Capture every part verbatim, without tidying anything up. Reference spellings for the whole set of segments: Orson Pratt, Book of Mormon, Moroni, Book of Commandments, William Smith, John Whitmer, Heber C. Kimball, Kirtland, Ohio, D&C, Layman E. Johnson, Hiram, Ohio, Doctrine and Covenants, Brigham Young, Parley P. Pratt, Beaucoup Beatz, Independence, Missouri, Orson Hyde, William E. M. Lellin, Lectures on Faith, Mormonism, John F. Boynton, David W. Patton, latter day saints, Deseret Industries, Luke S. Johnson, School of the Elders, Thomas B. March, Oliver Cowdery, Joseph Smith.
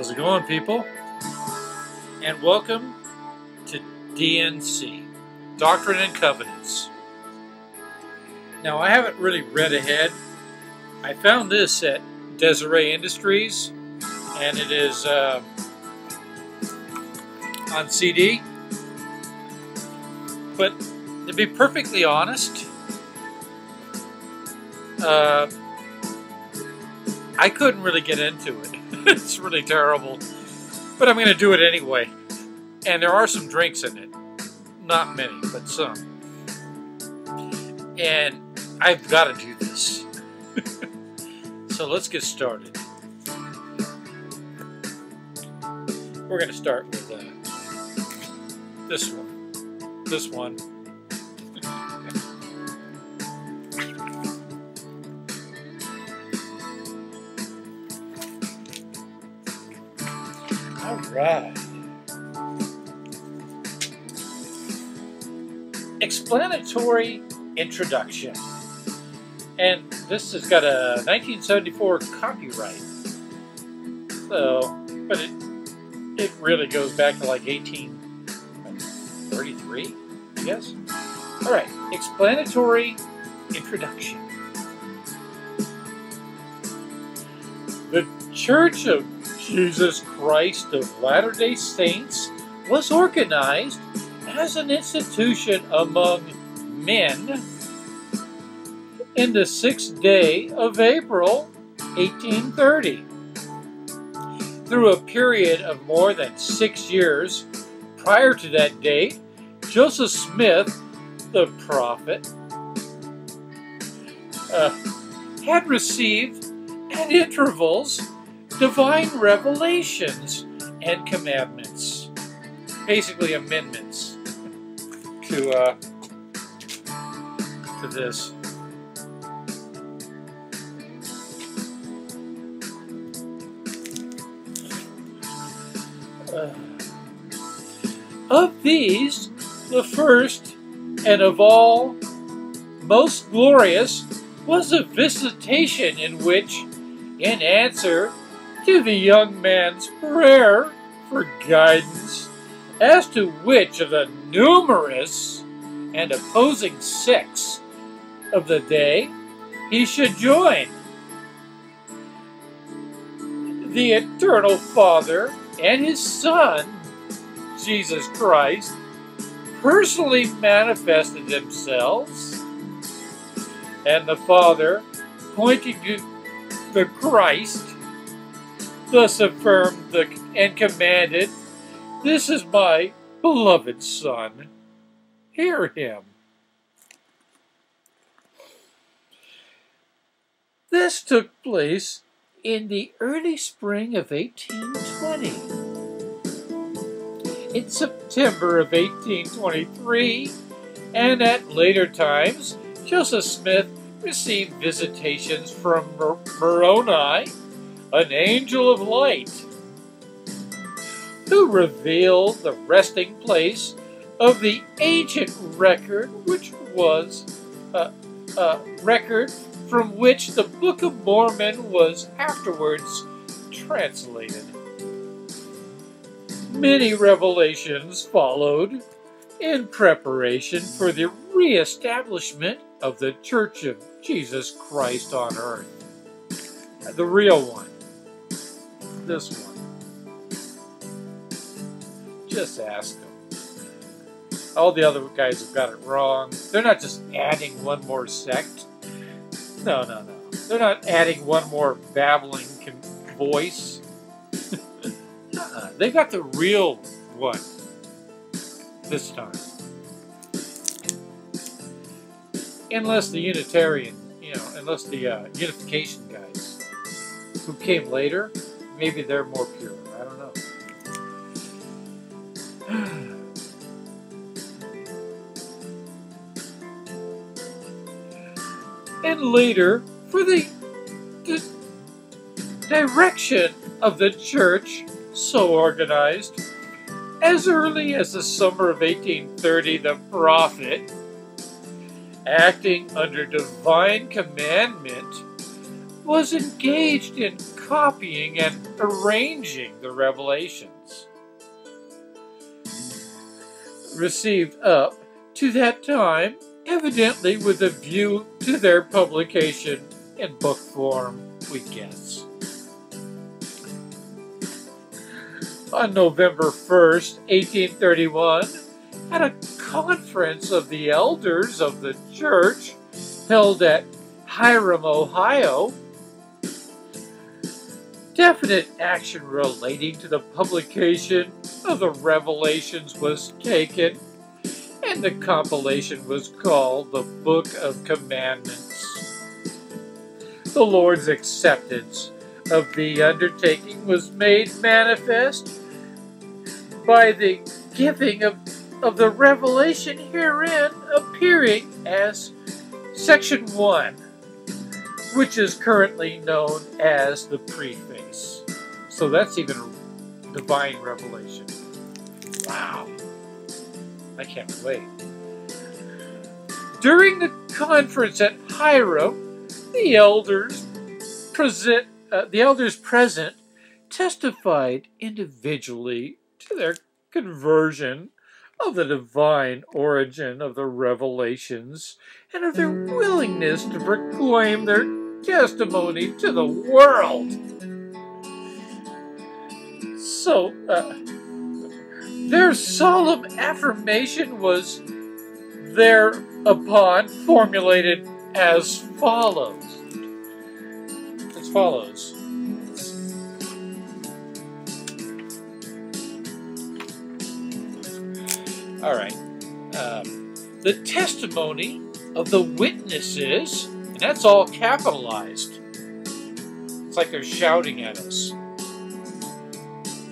How's it going, people? And welcome to D and C, Doctrine and Covenants. Now, I haven't really read ahead. I found this at Deseret Industries, and it is uh, on C D. But to be perfectly honest, uh, I couldn't really get into it. It's really terrible. But I'm going to do it anyway. And there are some drinks in it. Not many, but some. And I've got to do this. So let's get started. We're going to start with uh, this one. This one. Right. Explanatory introduction. And this has got a nineteen seventy-four copyright. So, but it it really goes back to like eighteen thirty-three, I guess. All right. Explanatory introduction. The Church of Jesus Christ of Latter-day Saints was organized as an institution among men in the sixth day of April, eighteen thirty. Through a period of more than six years prior to that date, Joseph Smith, the prophet, uh, had received at intervals divine revelations and commandments, basically amendments to uh, to this. Uh, of these, the first and of all most glorious was a visitation in which, in answer to the young man's prayer for guidance as to which of the numerous and opposing sects of the day he should join, the Eternal Father and his Son, Jesus Christ, personally manifested themselves, and the Father, pointing to the Christ, thus affirmed the, and commanded, "This is my beloved Son. Hear him." This took place in the early spring of eighteen twenty. In September of eighteen twenty-three, and at later times, Joseph Smith received visitations from Mor Moroni, an angel of light, who revealed the resting place of the ancient record, which was a, a record from which the Book of Mormon was afterwards translated. Many revelations followed in preparation for the re-establishment of the Church of Jesus Christ on earth. The real one. This one. Just ask them. All the other guys have got it wrong. They're not just adding one more sect. No, no, no. They're not adding one more babbling voice. uh-uh. They got the real one this time. Unless the Unitarian, you know, unless the uh, Unification guys who came later, maybe they're more pure. I don't know. And later, for the, the direction of the church, so organized, as early as the summer of eighteen thirty, the prophet, acting under divine commandment, was engaged in copying and arranging the revelations received up to that time, evidently with a view to their publication in book form, we guess. On November first, eighteen thirty-one, at a conference of the elders of the church held at Hiram, Ohio, definite action relating to the publication of the revelations was taken, and the compilation was called the Book of Commandments. The Lord's acceptance of the undertaking was made manifest by the giving of, of the revelation herein appearing as Section one, which is currently known as the Preface. So that's even divine revelation. Wow. I can't relate. During the conference at Hiram, the elders present, uh, the elders present testified individually to their conversion of the divine origin of the revelations and of their willingness to proclaim their testimony to the world. So, uh, their solemn affirmation was thereupon formulated as follows. As follows. All right. Um, the testimony of the witnesses, and that's all capitalized. It's like they're shouting at us.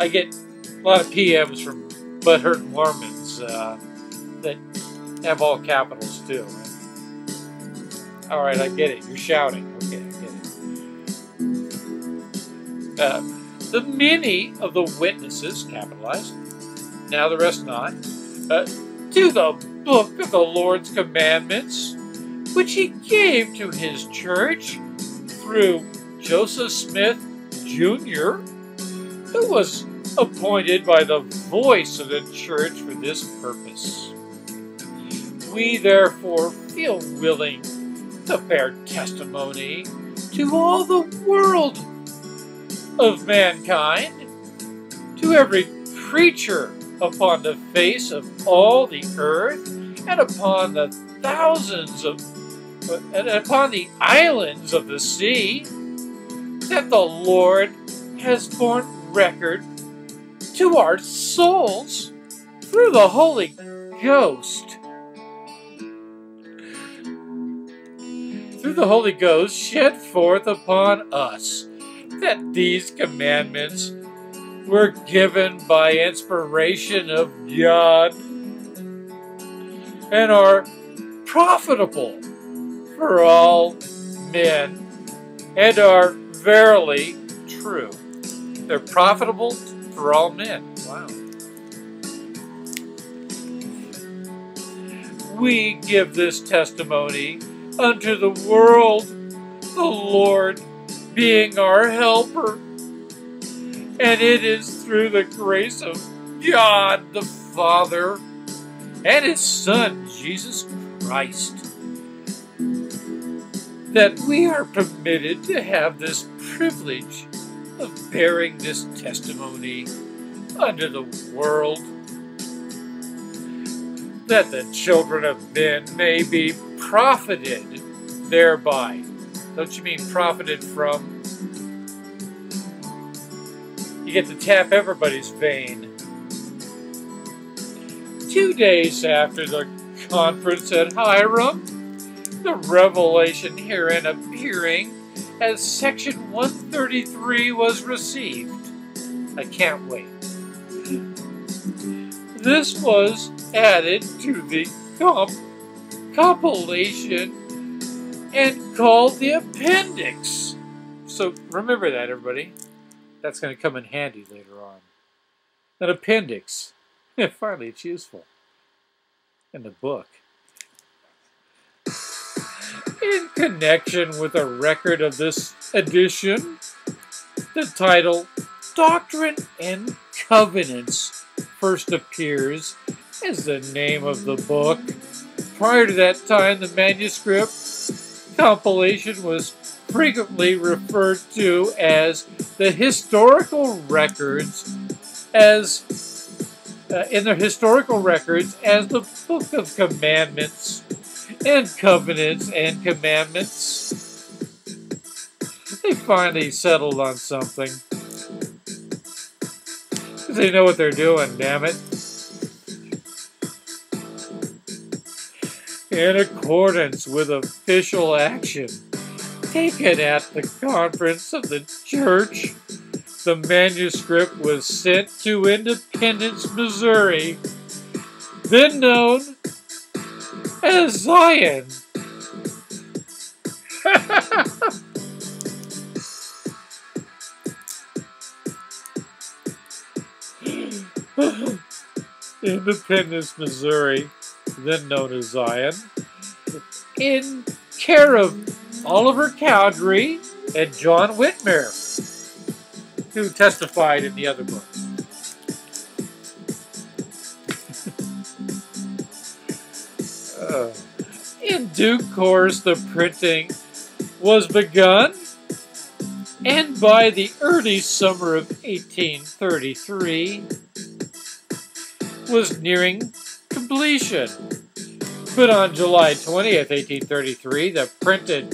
I get a lot of P Ms from butthurt Mormons uh, that have all capitals too. Right? All right, I get it. You're shouting. Okay, I get it. Uh, the many of the witnesses, capitalized. Now the rest not. Uh, to the book of the Lord's commandments, which he gave to his church through Joseph Smith, Junior, who was appointed by the voice of the church for this purpose. We therefore feel willing to bear testimony to all the world of mankind, to every creature upon the face of all the earth, and upon the thousands of, and upon the islands of the sea, that the Lord has borne record to our souls through the Holy Ghost. Through the Holy Ghost shed forth upon us, that these commandments were given by inspiration of God and are profitable for all men and are verily true. They're profitable for all men. Wow. We give this testimony unto the world, the Lord being our helper, and it is through the grace of God the Father and His Son, Jesus Christ, that we are permitted to have this privilege of bearing this testimony unto the world, that the children of men may be profited thereby. Don't you mean profited from? Get to tap everybody's vein. Two days after the conference at Hiram, the revelation herein appearing as Section one thirty-three was received. I can't wait. This was added to the comp compilation and called the appendix. So remember that, everybody. That's going to come in handy later on. An appendix. Finally, it's useful. In the book. In connection with a record of this edition, the title Doctrine and Covenants first appears as the name of the book. Prior to that time, the manuscript compilation was frequently referred to as the historical records as uh, in their historical records as the Book of Commandments and Covenants and Commandments. They finally settled on something. They know what they're doing, damn it. In accordance with official action taken at the conference of the church, the manuscript was sent to Independence, Missouri, then known as Zion. Independence, Missouri, then known as Zion, in care of Oliver Cowdery and John Whitmer, who testified in the other book. uh, in due course, the printing was begun, and by the early summer of eighteen thirty-three, was nearing completion. But on July twentieth, eighteen thirty-three, the printed,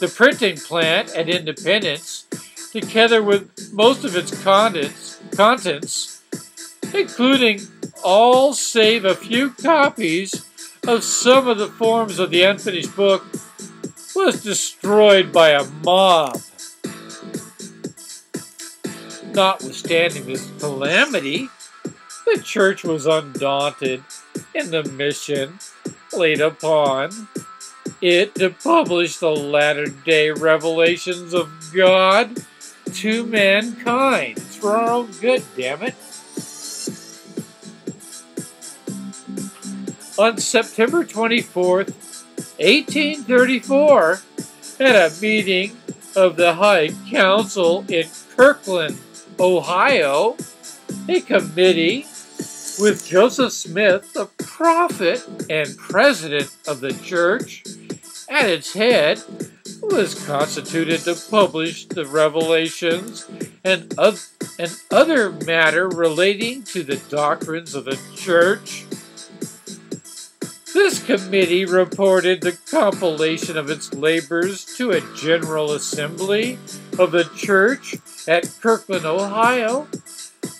the printing plant at Independence, together with most of its contents, contents, including all save a few copies of some of the forms of the unfinished book, was destroyed by a mob. Notwithstanding this calamity, the church was undaunted in the mission laid upon it to publish the latter-day revelations of God to mankind. It's for our own good, damn it. On September twenty-fourth, eighteen thirty-four, at a meeting of the High Council in Kirtland, Ohio, a committee with Joseph Smith, the prophet and president of the church, at its head, was constituted to publish the revelations and, of, and other matter relating to the doctrines of the church. This committee reported the compilation of its labors to a general assembly of the church at Kirtland, Ohio,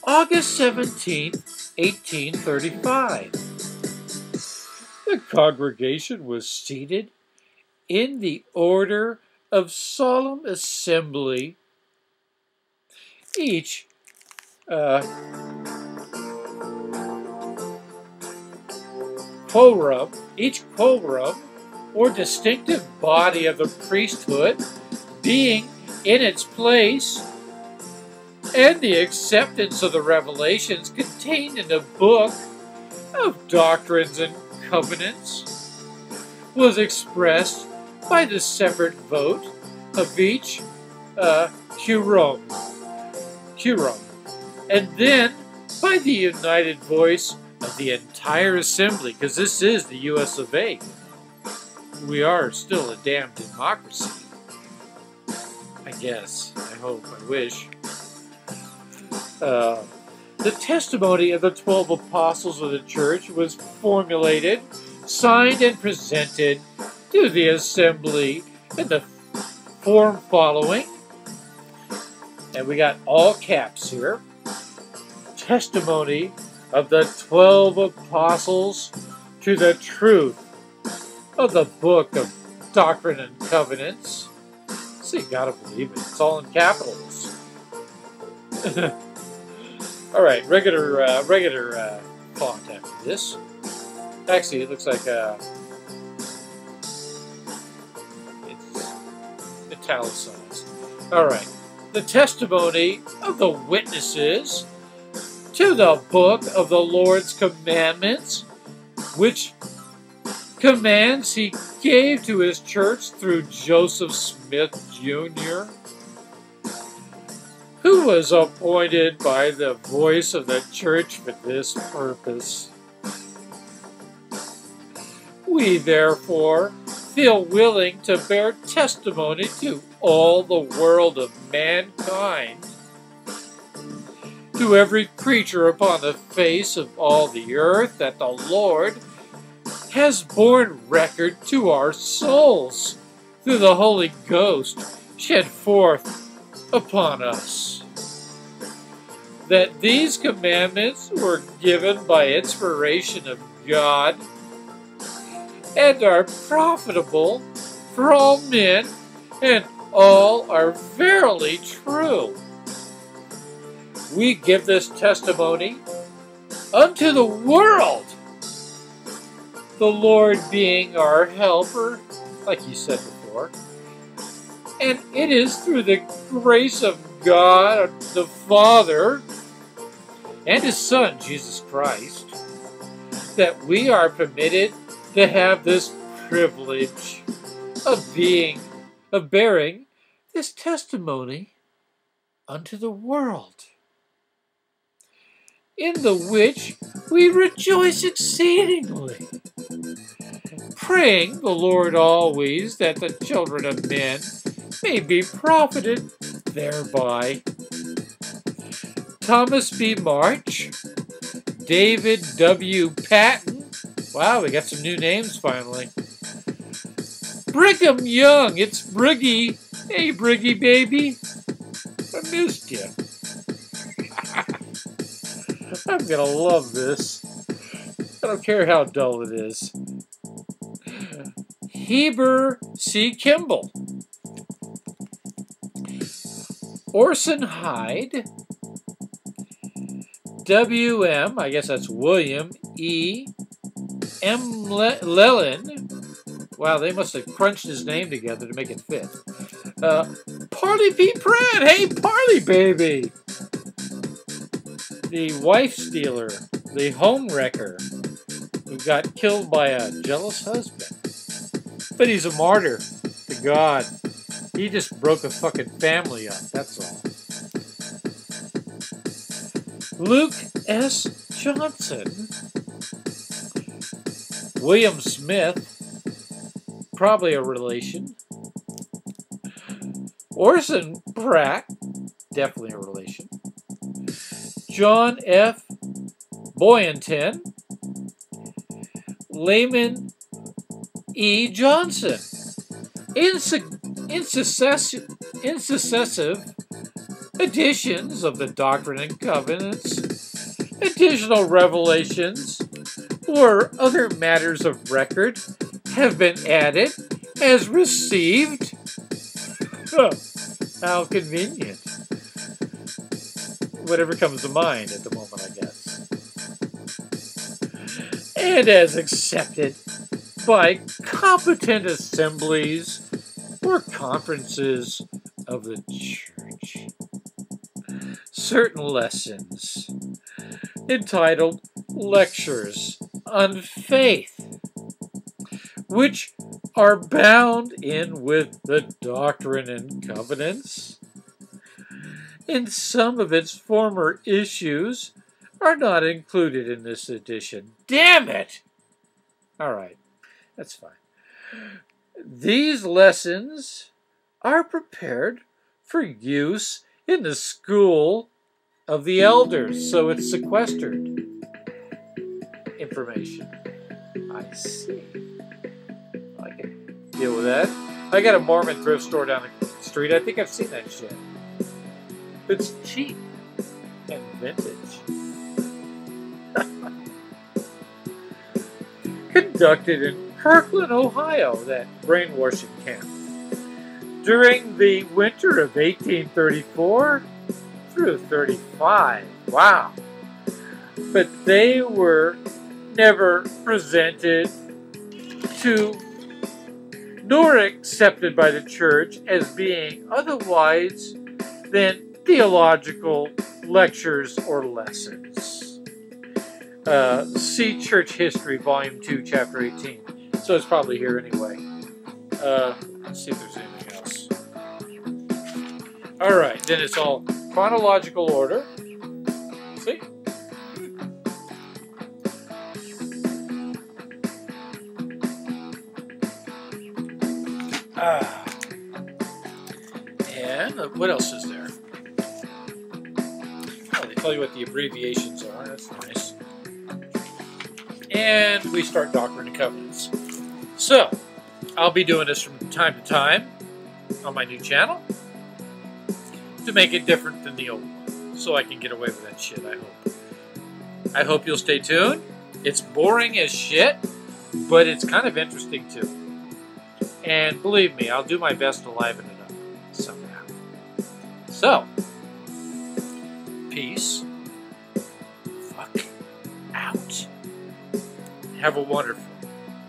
August seventeenth, eighteen thirty-five. The congregation was seated in the order of solemn assembly, each uh, quorum, each quorum or distinctive body of the priesthood being in its place, and the acceptance of the revelations contained in the Book of Doctrines and Covenants was expressed by the separate vote of each uh, Hiram, Hiram, and then by the united voice of the entire assembly, because this is the U S of A. We are still a damn democracy. I guess, I hope, I wish. Uh, the testimony of the twelve apostles of the church was formulated, signed, and presented to the assembly in the form following. And we got all caps here. Testimony of the twelve apostles to the truth of the Book of Doctrine and Covenants. So you gotta believe it. It's all in capitals. All right, regular, uh, regular uh, font after this. Actually, it looks like uh, it's italicized. All right, the testimony of the witnesses to the Book of the Lord's Commandments, which commands he gave to his church through Joseph Smith, Junior, who was appointed by the voice of the church for this purpose. We, therefore, feel willing to bear testimony to all the world of mankind, to every creature upon the face of all the earth, that the Lord has borne record to our souls through the Holy Ghost shed forth upon us, that these commandments were given by inspiration of God and are profitable for all men, and all are verily true. We give this testimony unto the world, the Lord being our helper, like he said before, and it is through the grace of God the Father and his Son, Jesus Christ, that we are permitted to have this privilege of being, of bearing this testimony unto the world, in the which we rejoice exceedingly, praying the Lord always that the children of men may be profited thereby. Thomas B. March, David W. Patton, wow, we got some new names finally, Brigham Young, it's Briggy, hey Briggy baby, I missed you. I'm gonna love this. I don't care how dull it is. Heber C. Kimball, Orson Hyde, W M, I guess that's William E. M. Lellin. Wow, they must have crunched his name together to make it fit. Uh, Parley P. Pratt. Hey, Parley, baby. The wife stealer, the home wrecker, who got killed by a jealous husband. But he's a martyr to God. He just broke a fucking family up, that's all. Luke S. Johnson, William Smith, probably a relation. Orson Pratt, definitely a relation. John F. Boynton, Layman E. Johnson, insuccessive editions of the Doctrine and Covenants, additional revelations, or other matters of record have been added as received. How convenient. Whatever comes to mind at the moment, I guess. And as accepted by competent assemblies or conferences of the church. Certain lessons entitled Lectures on Faith, which are bound in with the Doctrine and Covenants, and some of its former issues are not included in this edition. Damn it! All right, that's fine. These lessons are prepared for use in the School of the Elders, so it's sequestered information. I see. I can deal with that. I got a Mormon thrift store down the street. I think I've seen that shit. It's cheap and vintage. Conducted in Kirtland, Ohio, that brainwashing camp, during the winter of eighteen thirty-four through thirty-five. Wow. But they were never presented to nor accepted by the church as being otherwise than theological lectures or lessons. Uh, see Church History, Volume two, Chapter eighteen, So it's probably here anyway. Uh, let's see if there's anything else. All right, then it's all chronological order. See? Ah. And uh, what else is there? Oh, they tell you what the abbreviations are. That's nice. And we start Doctrine and Covenants. So, I'll be doing this from time to time on my new channel to make it different than the old one, so I can get away with that shit, I hope. I hope you'll stay tuned. It's boring as shit, but it's kind of interesting too. And believe me, I'll do my best to liven it up somehow. So, peace. Fuck out. Have a wonderful,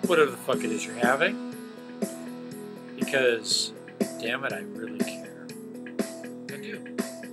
whatever the fuck it is you're having. Because, damn it, I really care. I do.